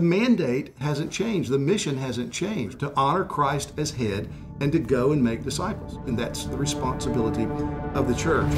The mandate hasn't changed. The mission hasn't changed, to honor Christ as head and to go and make disciples. And that's the responsibility of the church.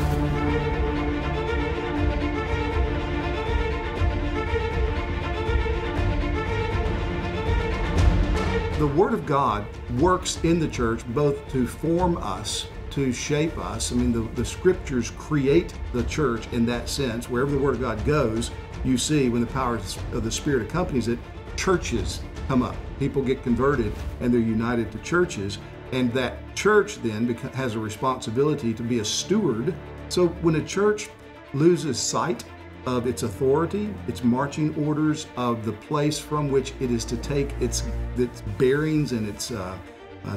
The Word of God works in the church both to form us, to shape us. I mean, the Scriptures create the church in that sense. Wherever the Word of God goes, you see, when the power of the Spirit accompanies it, churches come up. People get converted, and they're united to churches. And that church then has a responsibility to be a steward. So when a church loses sight of its authority, its marching orders, of the place from which it is to take its bearings and its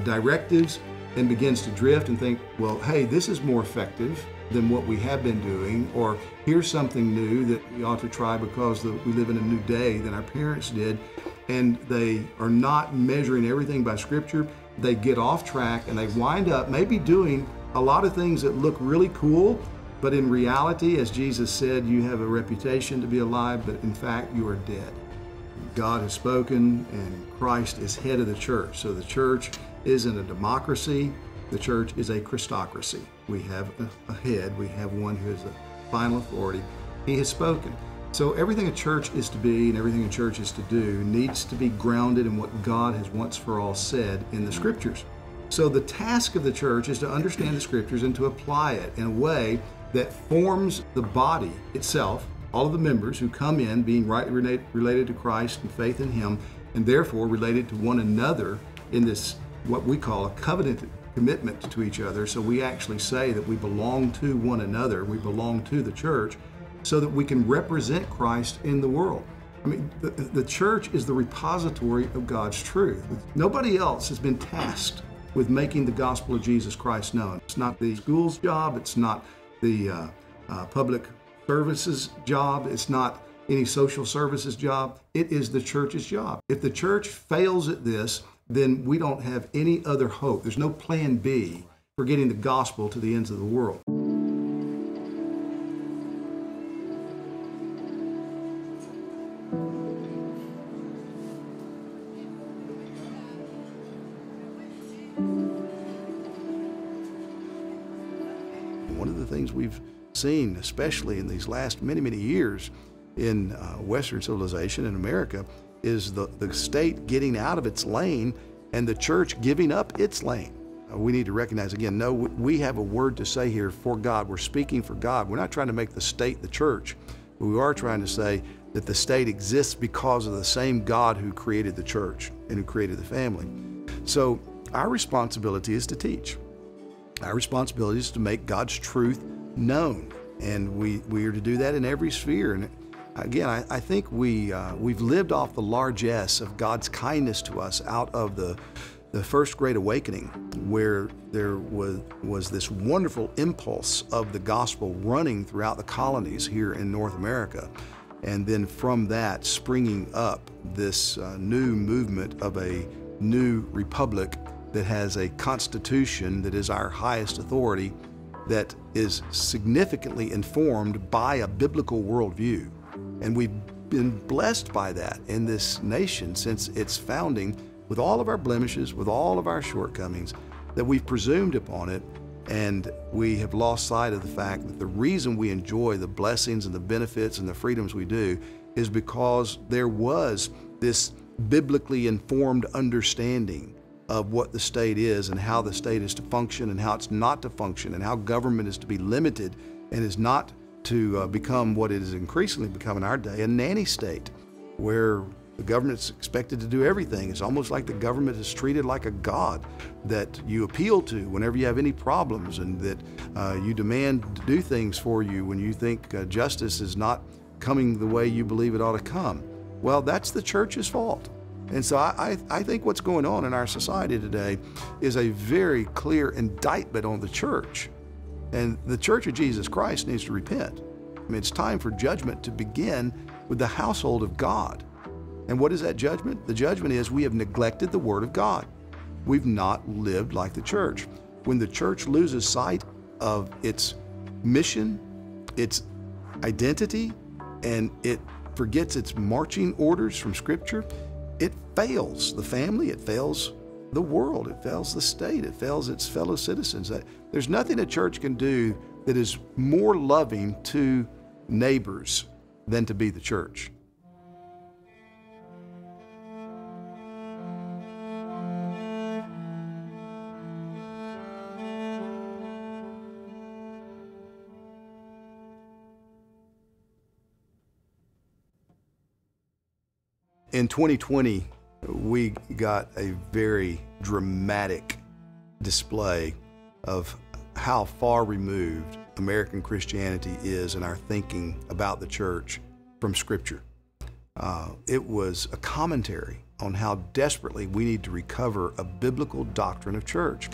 directives, and begins to drift and think, well, hey, this is more effective than what we have been doing, or here's something new that we ought to try because we live in a new day than our parents did, and they are not measuring everything by Scripture, they get off track and they wind up maybe doing a lot of things that look really cool, but in reality, as Jesus said, you have a reputation to be alive, but in fact, you are dead. God has spoken, and Christ is head of the church. So the church isn't a democracy. The church is a Christocracy. We have a head. We have one who is the final authority. He has spoken. So everything a church is to be and everything a church is to do needs to be grounded in what God has once for all said in the Scriptures. So the task of the church is to understand the Scriptures and to apply it in a way that forms the body itself, all of the members who come in being rightly related to Christ and faith in Him, and therefore related to one another in this, what we call a covenant commitment to each other. So we actually say that we belong to one another, we belong to the church, so that we can represent Christ in the world. I mean, the church is the repository of God's truth. Nobody else has been tasked with making the gospel of Jesus Christ known. It's not the school's job, it's not the public services job, it's not any social services job, it is the church's job. If the church fails at this, then we don't have any other hope. There's no plan B for getting the gospel to the ends of the world. One of the things we've seen, especially in these last many years in Western civilization in America, is the state getting out of its lane and the church giving up its lane. We need to recognize again, no, we have a word to say here for God. We're speaking for God. We're not trying to make the state the church, but we are trying to say that the state exists because of the same God who created the church and who created the family. So our responsibility is to teach. Our responsibility is to make God's truth known, and we are to do that in every sphere. And again, I think we've lived off the largesse of God's kindness to us out of the First Great Awakening, where there was this wonderful impulse of the gospel running throughout the colonies here in North America, and then from that springing up this new movement of a new republic that has a constitution that is our highest authority, that is significantly informed by a biblical worldview. And we've been blessed by that in this nation since its founding, with all of our blemishes, with all of our shortcomings, that we've presumed upon it, and we have lost sight of the fact that the reason we enjoy the blessings and the benefits and the freedoms we do is because there was this biblically informed understanding of what the state is and how the state is to function and how it's not to function and how government is to be limited and is not to become what it is increasingly become in our day, a nanny state, where the government's expected to do everything. It's almost like the government is treated like a god that you appeal to whenever you have any problems, and that you demand to do things for you when you think justice is not coming the way you believe it ought to come. Well, that's the church's fault. And so I think what's going on in our society today is a very clear indictment on the church. And the Church of Jesus Christ needs to repent. I mean, it's time for judgment to begin with the household of God. And what is that judgment? The judgment is we have neglected the Word of God. We've not lived like the church. When the church loses sight of its mission, its identity, and it forgets its marching orders from Scripture, it fails the family, it fails the world, it fails the state, it fails its fellow citizens. There's nothing a church can do that is more loving to neighbors than to be the church. In 2020, we got a very dramatic display of how far removed American Christianity is in our thinking about the church from Scripture. It was a commentary on how desperately we need to recover a biblical doctrine of church.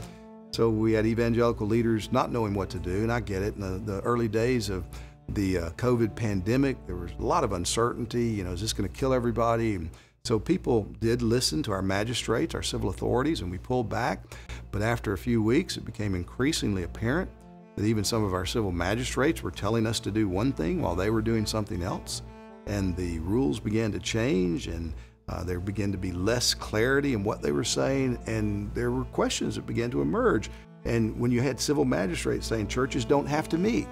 So we had evangelical leaders not knowing what to do, and I get it. In the early days of the COVID pandemic, there was a lot of uncertainty. You know, is this going to kill everybody? And so people did listen to our magistrates, our civil authorities, and we pulled back. But after a few weeks, it became increasingly apparent that even some of our civil magistrates were telling us to do one thing while they were doing something else. And the rules began to change, and there began to be less clarity in what they were saying, and there were questions that began to emerge. And when you had civil magistrates saying churches don't have to meet,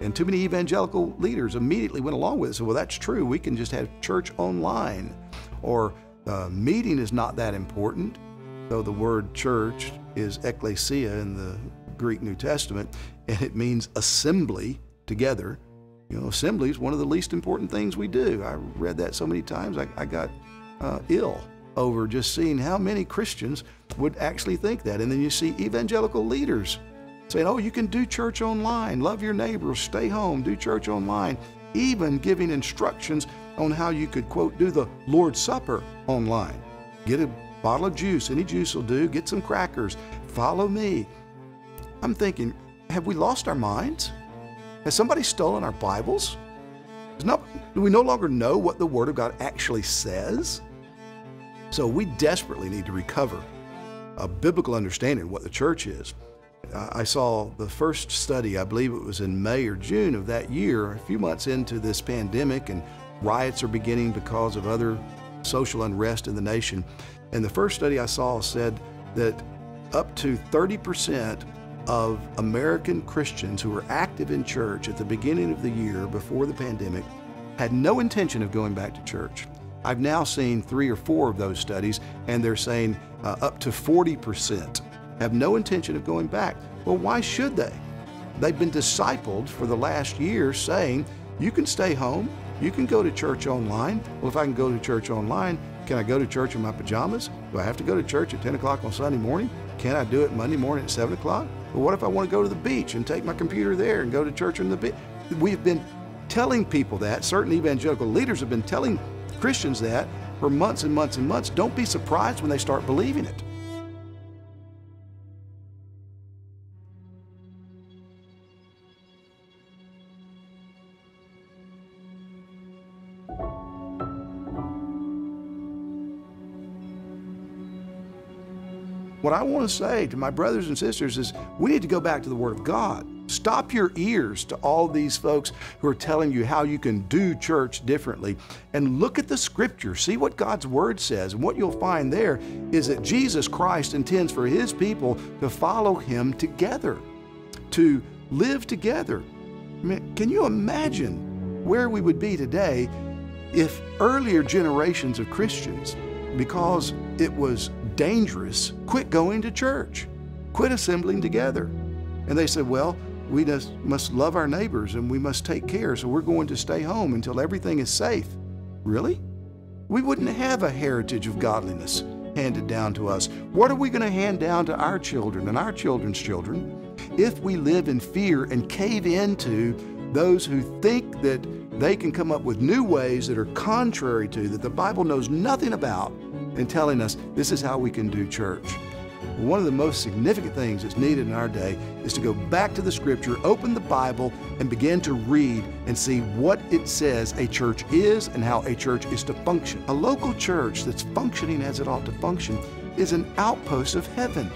and too many evangelical leaders immediately went along with it. So, well, that's true. We can just have church online. Or meeting is not that important. So the word church is ekklesia in the Greek New Testament, and it means assembly together. You know, assembly is one of the least important things we do. I read that so many times, I got ill over just seeing how many Christians would actually think that. And then you see evangelical leaders saying, oh, you can do church online, love your neighbor, stay home, do church online, even giving instructions on how you could, quote, do the Lord's Supper online. Get a bottle of juice, any juice will do, get some crackers, follow me. I'm thinking, have we lost our minds? Has somebody stolen our Bibles? Do we no longer know what the Word of God actually says? So we desperately need to recover a biblical understanding of what the church is. I saw the first study, I believe it was in May or June of that year, a few months into this pandemic, and riots are beginning because of other social unrest in the nation. And the first study I saw said that up to 30% of American Christians who were active in church at the beginning of the year before the pandemic had no intention of going back to church. I've now seen 3 or 4 of those studies, and they're saying up to 40% have no intention of going back. Well, why should they? They've been discipled for the last year saying, you can stay home, you can go to church online. Well, if I can go to church online, can I go to church in my pajamas? Do I have to go to church at 10 o'clock on Sunday morning? Can I do it Monday morning at 7 o'clock? Well, what if I want to go to the beach and take my computer there and go to church on the beach? We've been telling people that, certain evangelical leaders have been telling Christians that for months and months and months. Don't be surprised when they start believing it. What I want to say to my brothers and sisters is we need to go back to the Word of God. Stop your ears to all these folks who are telling you how you can do church differently, and look at the Scripture. See what God's Word says. And what you'll find there is that Jesus Christ intends for His people to follow Him together, to live together. I mean, can you imagine where we would be today if earlier generations of Christians, because it was dangerous, quit going to church, quit assembling together. And they said, well, we just must love our neighbors and we must take care, so we're going to stay home until everything is safe. Really? We wouldn't have a heritage of godliness handed down to us. What are we going to hand down to our children and our children's children if we live in fear and cave into those who think that they can come up with new ways that are contrary to, that the Bible knows nothing about, and telling us this is how we can do church? One of the most significant things that's needed in our day is to go back to the Scripture, open the Bible, and begin to read and see what it says a church is and how a church is to function. A local church that's functioning as it ought to function is an outpost of heaven.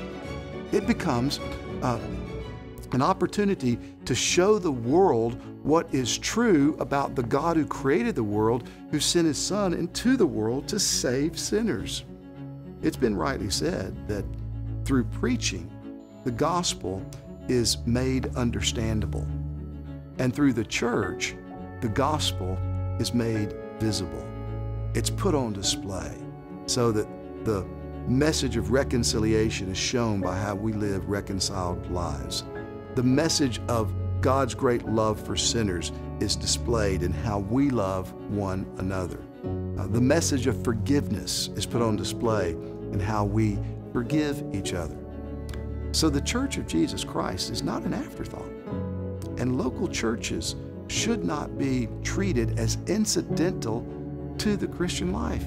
It becomes an opportunity to show the world what is true about the God who created the world, who sent his Son into the world to save sinners. It's been rightly said that through preaching, the gospel is made understandable. And through the church, the gospel is made visible. It's put on display so that the message of reconciliation is shown by how we live reconciled lives. The message of God's great love for sinners is displayed in how we love one another. The message of forgiveness is put on display in how we forgive each other. So the Church of Jesus Christ is not an afterthought, and local churches should not be treated as incidental to the Christian life.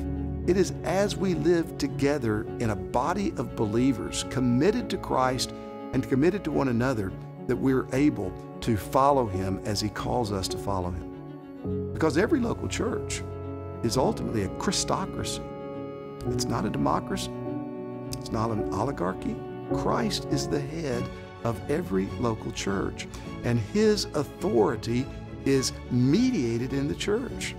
It is as we live together in a body of believers committed to Christ and committed to one another that we're able to follow him as he calls us to follow him. Because every local church is ultimately a Christocracy. It's not a democracy. It's not an oligarchy. Christ is the head of every local church, and his authority is mediated in the church.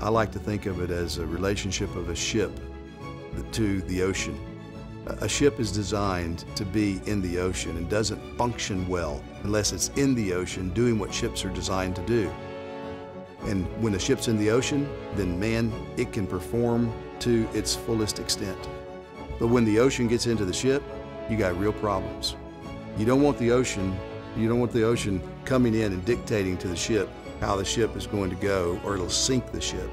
I like to think of it as a relationship of a ship to the ocean. A ship is designed to be in the ocean and doesn't function well unless it's in the ocean doing what ships are designed to do. And when a ship's in the ocean, then man, it can perform to its fullest extent. But when the ocean gets into the ship, you got real problems. You don't want the ocean coming in and dictating to the ship how the ship is going to go, or it'll sink the ship.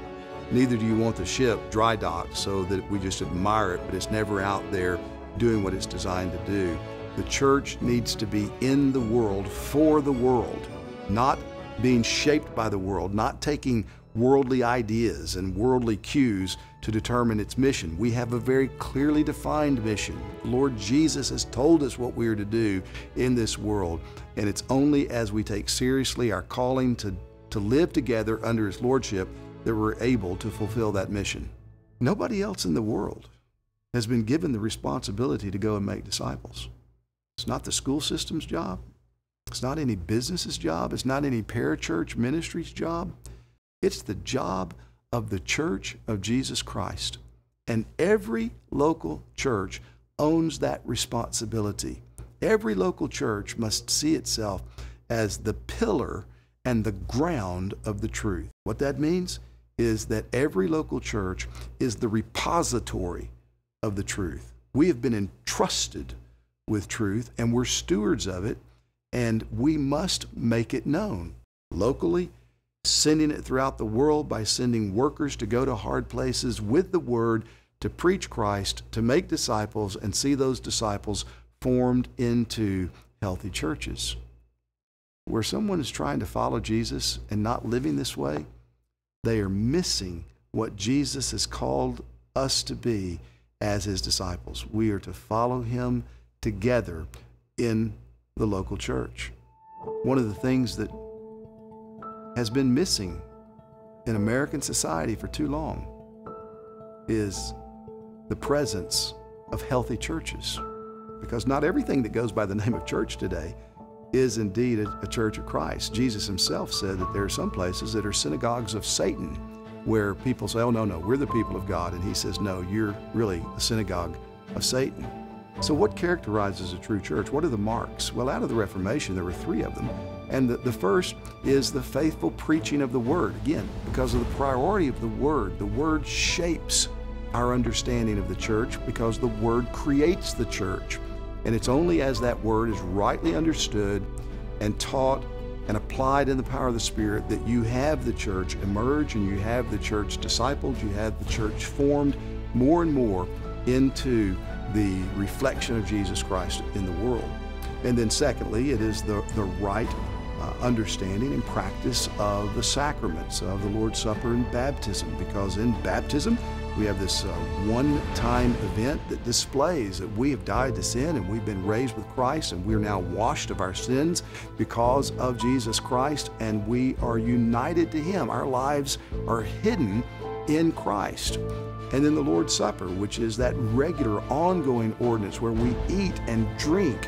Neither do you want the ship dry docked so that we just admire it, but it's never out there doing what it's designed to do. The church needs to be in the world for the world, not being shaped by the world, not taking worldly ideas and worldly cues to determine its mission. We have a very clearly defined mission. Lord Jesus has told us what we are to do in this world, and it's only as we take seriously our calling to live together under his lordship that we're able to fulfill that mission. Nobody else in the world has been given the responsibility to go and make disciples. It's not the school system's job. It's not any business's job. It's not any parachurch ministry's job. It's the job of the Church of Jesus Christ. And every local church owns that responsibility. Every local church must see itself as the pillar and the ground of the truth. What that means is that every local church is the repository of the truth. We have been entrusted with truth, and we're stewards of it, and we must make it known locally, sending it throughout the world by sending workers to go to hard places with the word, to preach Christ, to make disciples, and see those disciples formed into healthy churches. Where someone is trying to follow Jesus and not living this way, they are missing what Jesus has called us to be as his disciples. We are to follow him together in the local church. One of the things that has been missing in American society for too long is the presence of healthy churches, because not everything that goes by the name of church today is indeed a church of Christ. Jesus himself said that there are some places that are synagogues of Satan, where people say, oh, no, we're the people of God. And he says, no, you're really a synagogue of Satan. So what characterizes a true church? What are the marks? Well, out of the Reformation, there were three of them. And the first is the faithful preaching of the Word. Again, because of the priority of the Word shapes our understanding of the church, because the Word creates the church. And it's only as that Word is rightly understood and taught and applied in the power of the Spirit that you have the church emerge, and you have the church discipled, you have the church formed more and more into the reflection of Jesus Christ in the world. And then secondly, it is the right understanding and practice of the sacraments of the Lord's Supper and baptism, because in baptism we have this one-time event that displays that we have died to sin and we've been raised with Christ, and we're now washed of our sins because of Jesus Christ, and we are united to him. Our lives are hidden in Christ. And then the Lord's Supper, which is that regular ongoing ordinance where we eat and drink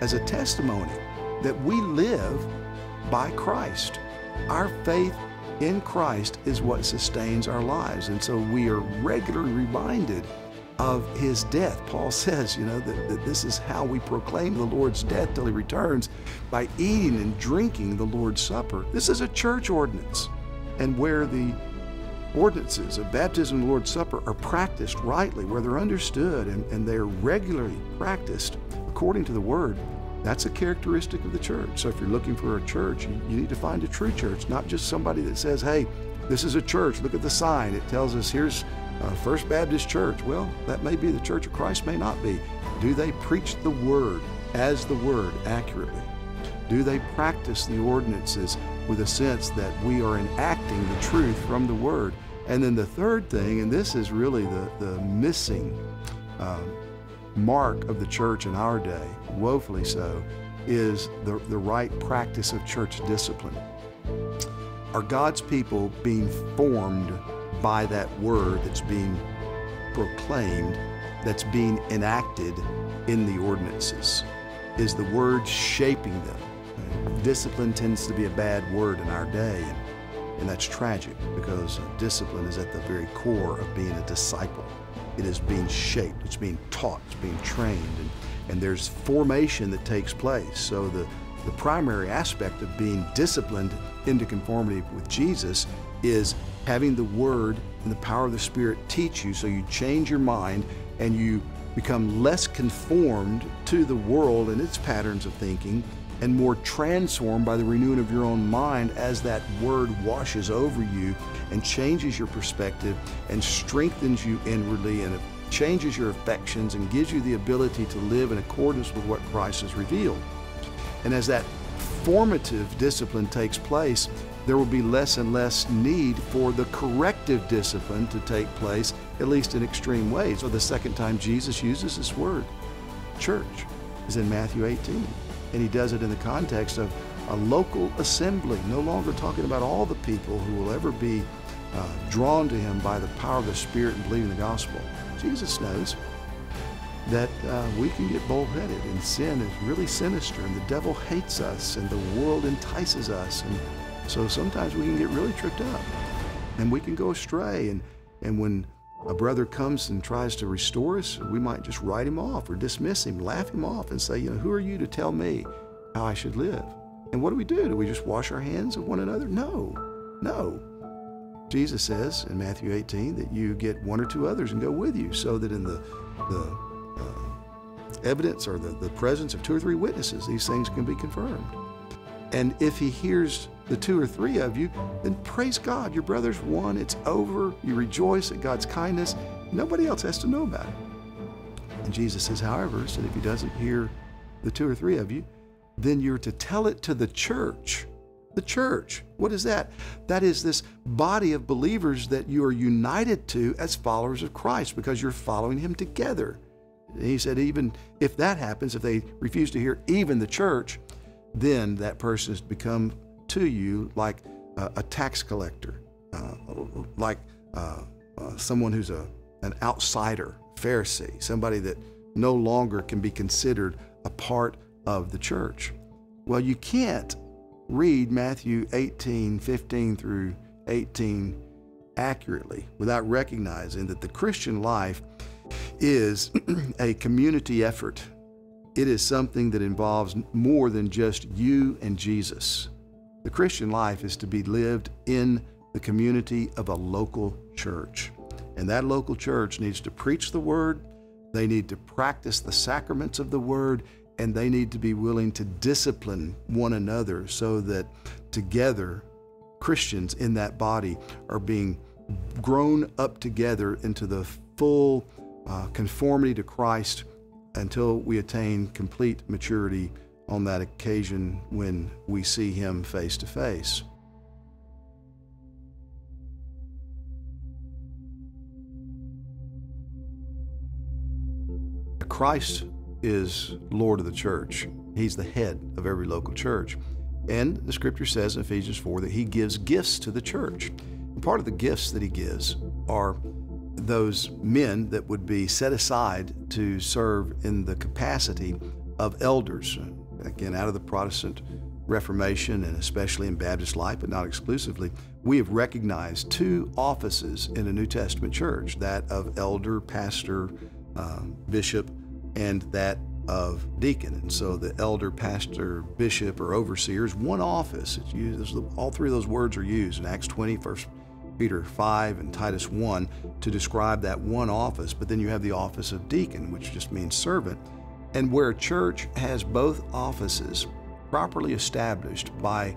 as a testimony that we live by Christ. Our faith in Christ is what sustains our lives. And so we are regularly reminded of his death. Paul says, you know, that this is how we proclaim the Lord's death till he returns, by eating and drinking the Lord's Supper. This is a church ordinance. And where the ordinances of baptism and the Lord's Supper are practiced rightly, where they're understood and they're regularly practiced according to the Word, that's a characteristic of the church. So if you're looking for a church, you need to find a true church, not just somebody that says, hey, this is a church, look at the sign, it tells us here's First Baptist Church. Well, that may be the Church of Christ, may not be. Do they preach the Word as the Word accurately? Do they practice the ordinances with a sense that we are enacting the truth from the Word? And then the third thing, and this is really the missing mark of the church in our day, woefully so, is the right practice of church discipline. Are God's people being formed by that Word that's being proclaimed, that's being enacted in the ordinances? Is the Word shaping them? Discipline tends to be a bad word in our day, and that's tragic, because discipline is at the very core of being a disciple. It is being shaped, it's being taught, it's being trained, and there's formation that takes place. So the primary aspect of being disciplined into conformity with Jesus is having the Word and the power of the Spirit teach you, so you change your mind and you become less conformed to the world and its patterns of thinking, and more transformed by the renewing of your own mind as that Word washes over you and changes your perspective and strengthens you inwardly and changes your affections and gives you the ability to live in accordance with what Christ has revealed. And as that formative discipline takes place, there will be less and less need for the corrective discipline to take place, at least in extreme ways. So the second time Jesus uses this word, church, is in Matthew 18. And he does it in the context of a local assembly, no longer talking about all the people who will ever be drawn to him by the power of the Spirit and believing the gospel. Jesus knows that we can get bold-headed, and sin is really sinister, and the devil hates us, and the world entices us, and so sometimes we can get really tripped up, and we can go astray, and when a brother comes and tries to restore us, we might just write him off or dismiss him, laugh him off and say, you know, who are you to tell me how I should live? And what do? Do we just wash our hands of one another? No. Jesus says in Matthew 18 that you get one or two others and go with you, so that in the evidence or the presence of two or three witnesses, these things can be confirmed. And if he hears the two or three of you, then praise God, your brother's won, it's over, you rejoice at God's kindness, nobody else has to know about it. And Jesus says, however, so if he doesn't hear the two or three of you, then you're to tell it to the church. The church, what is that? That is this body of believers that you are united to as followers of Christ, because you're following him together. And he said, even if that happens, if they refuse to hear even the church, then that person has become to you like a tax collector, like someone who's an outsider, Pharisee, somebody that no longer can be considered a part of the church. Well, you can't read Matthew 18:15 through 18 accurately without recognizing that the Christian life is a community effort. It is something that involves more than just you and Jesus. The Christian life is to be lived in the community of a local church. And that local church needs to preach the Word, they need to practice the sacraments of the Word, and they need to be willing to discipline one another, so that together Christians in that body are being grown up together into the full conformity to Christ, until we attain complete maturity on that occasion when we see him face to face. Christ is Lord of the church. He's the head of every local church. And the scripture says in Ephesians 4 that he gives gifts to the church. And part of the gifts that he gives are those men that would be set aside to serve in the capacity of elders, again, out of the Protestant Reformation and especially in Baptist life, but not exclusively, we have recognized two offices in a New Testament church, that of elder, pastor, bishop, and that of deacon. And so the elder, pastor, bishop, or overseer is one office. It's used, all three of those words are used in Acts 20, 1 Peter 5, and Titus 1 to describe that one office. But then you have the office of deacon, which just means servant. And where a church has both offices properly established by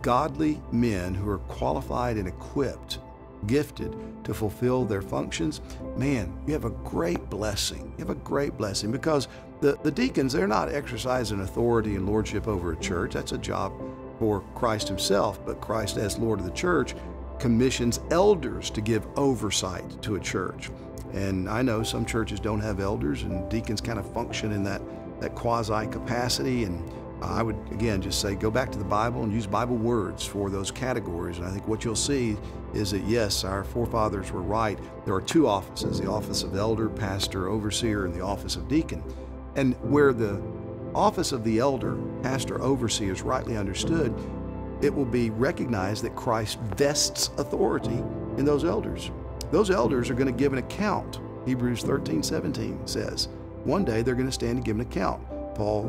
godly men who are qualified and equipped, gifted to fulfill their functions, man, you have a great blessing. You have a great blessing because the deacons, they're not exercising authority and lordship over a church. That's a job for Christ himself, but Christ as Lord of the church commissions elders to give oversight to a church. And I know some churches don't have elders and deacons kind of function in that quasi capacity. And I would, again, just say go back to the Bible and use Bible words for those categories. And I think what you'll see is that, yes, our forefathers were right. There are two offices, the office of elder, pastor, overseer, and the office of deacon. And where the office of the elder, pastor, overseer is rightly understood, it will be recognized that Christ vests authority in those elders. Those elders are going to give an account, Hebrews 13:17 says. One day they're going to stand and give an account. Paul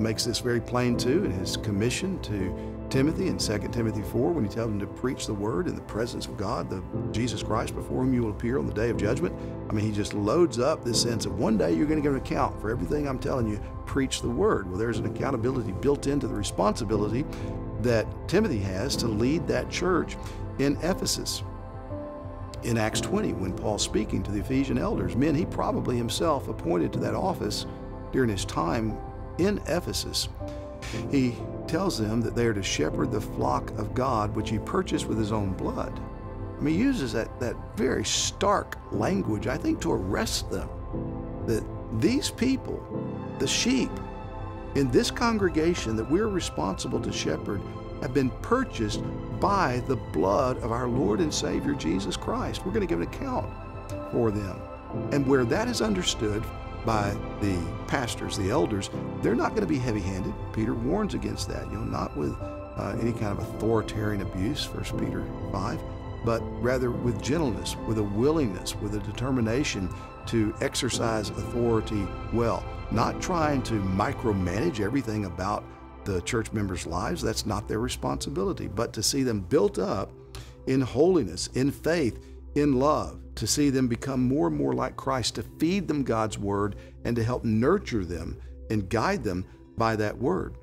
makes this very plain too in his commission to Timothy in 2 Timothy 4 when he tells him to preach the word in the presence of God, the Jesus Christ, before whom you will appear on the day of judgment. I mean, he just loads up this sense of one day you're going to give an account for everything I'm telling you, preach the word. Well, there's an accountability built into the responsibility that Timothy has to lead that church in Ephesus. In Acts 20, when Paul's speaking to the Ephesian elders, men he probably himself appointed to that office during his time in Ephesus, he tells them that they are to shepherd the flock of God, which he purchased with his own blood. I mean, he uses that very stark language, I think, to arrest them, that these people, the sheep, in this congregation that we're responsible to shepherd, have been purchased by the blood of our Lord and Savior, Jesus Christ. We're going to give an account for them. And where that is understood by the pastors, the elders, they're not going to be heavy-handed. Peter warns against that, not with any kind of authoritarian abuse, 1 Peter 5, but rather with gentleness, with a willingness, with a determination to exercise authority well, not trying to micromanage everything about the church members' lives. That's not their responsibility, but to see them built up in holiness, in faith, in love, to see them become more and more like Christ, to feed them God's word and to help nurture them and guide them by that word.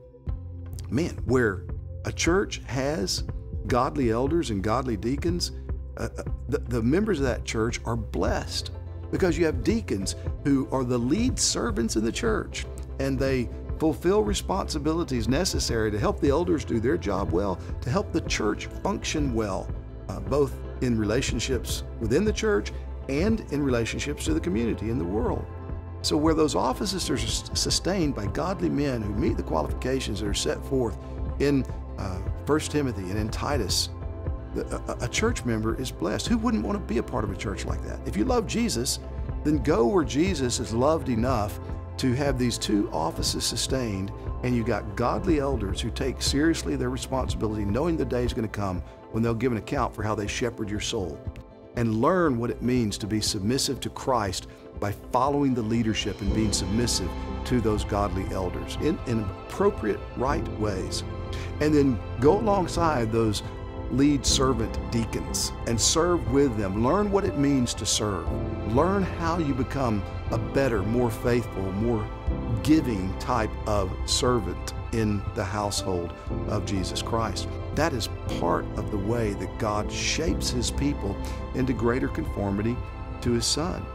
Man, where a church has godly elders and godly deacons, the members of that church are blessed because you have deacons who are the lead servants in the church, and they fulfill responsibilities necessary to help the elders do their job well, to help the church function well, both in relationships within the church and in relationships to the community and the world. So where those offices are sustained by godly men who meet the qualifications that are set forth in 1 Timothy and in Titus, a church member is blessed. Who wouldn't want to be a part of a church like that? If you love Jesus, then go where Jesus is loved enough to have these two offices sustained, and you got godly elders who take seriously their responsibility, knowing the day is going to come when they'll give an account for how they shepherd your soul, and learn what it means to be submissive to Christ by following the leadership and being submissive to those godly elders in appropriate, right ways. And then go alongside those lead servant deacons and serve with them. Learn what it means to serve. Learn how you become a better, more faithful, more giving type of servant in the household of Jesus Christ. That is part of the way that God shapes his people into greater conformity to his Son.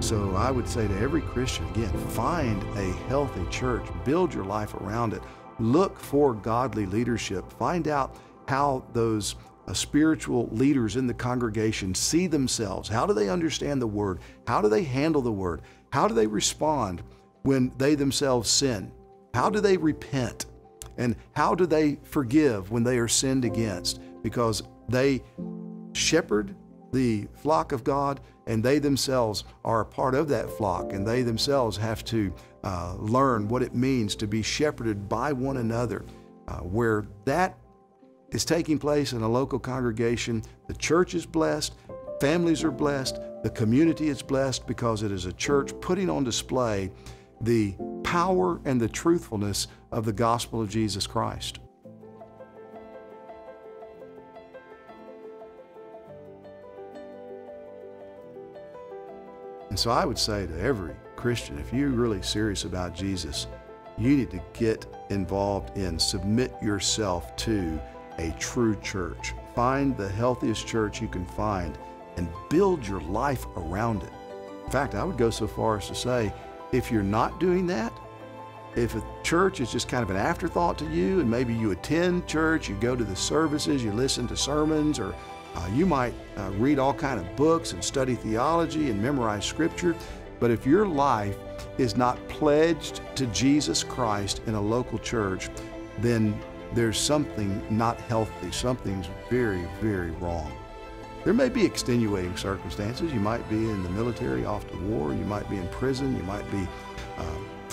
So I would say to every Christian, again, find a healthy church, build your life around it, look for godly leadership, find out how those spiritual leaders in the congregation see themselves. How do they understand the word? How do they handle the word? How do they respond when they themselves sin? How do they repent? And how do they forgive when they are sinned against? Because they shepherd the flock of God, and they themselves are a part of that flock, and they themselves have to learn what it means to be shepherded by one another. where that is taking place in a local congregation, the church is blessed, families are blessed, the community is blessed, because it is a church putting on display the power and the truthfulness of the gospel of Jesus Christ. And so I would say to every Christian, if you're really serious about Jesus, you need to get involved in, submit yourself to a true church. Find the healthiest church you can find and build your life around it. In fact, I would go so far as to say, if you're not doing that, if a church is just kind of an afterthought to you, and maybe you attend church, you go to the services, you listen to sermons, or you might read all kind of books and study theology and memorize scripture, but if your life is not pledged to Jesus Christ in a local church, then there's something not healthy. Something's very, very wrong. There may be extenuating circumstances. You might be in the military, off to war. You might be in prison. You might be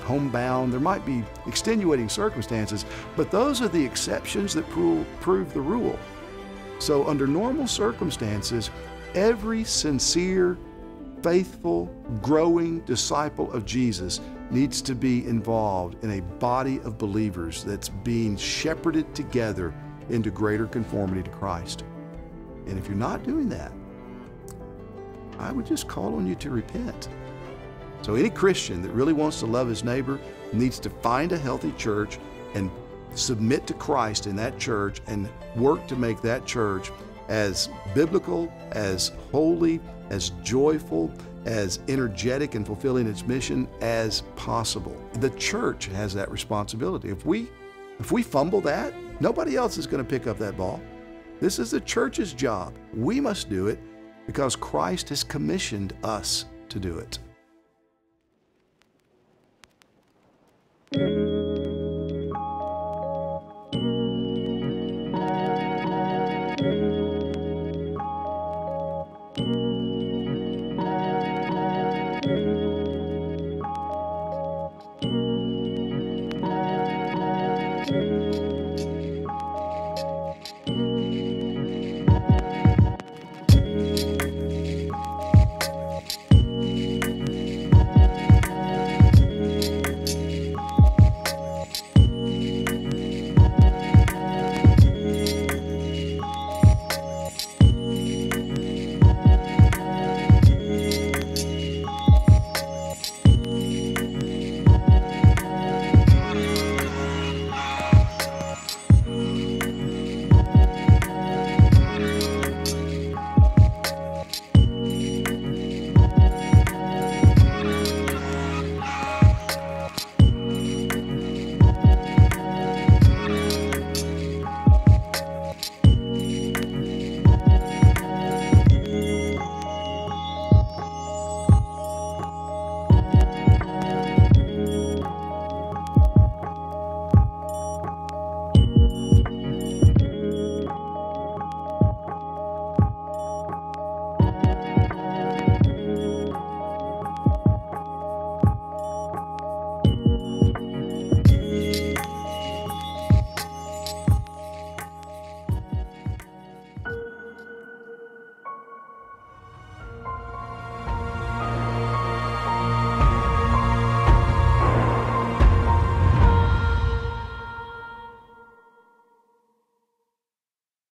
homebound. There might be extenuating circumstances, but those are the exceptions that prove the rule. So under normal circumstances, every sincere, faithful, growing disciple of Jesus needs to be involved in a body of believers that's being shepherded together into greater conformity to Christ. And if you're not doing that, I would just call on you to repent. So any Christian that really wants to love his neighbor needs to find a healthy church and submit to Christ in that church and work to make that church as biblical, as holy, as joyful, as energetic and fulfilling its mission as possible. The church has that responsibility. If we fumble that, nobody else is going to pick up that ball. This is the church's job. We must do it because Christ has commissioned us to do it.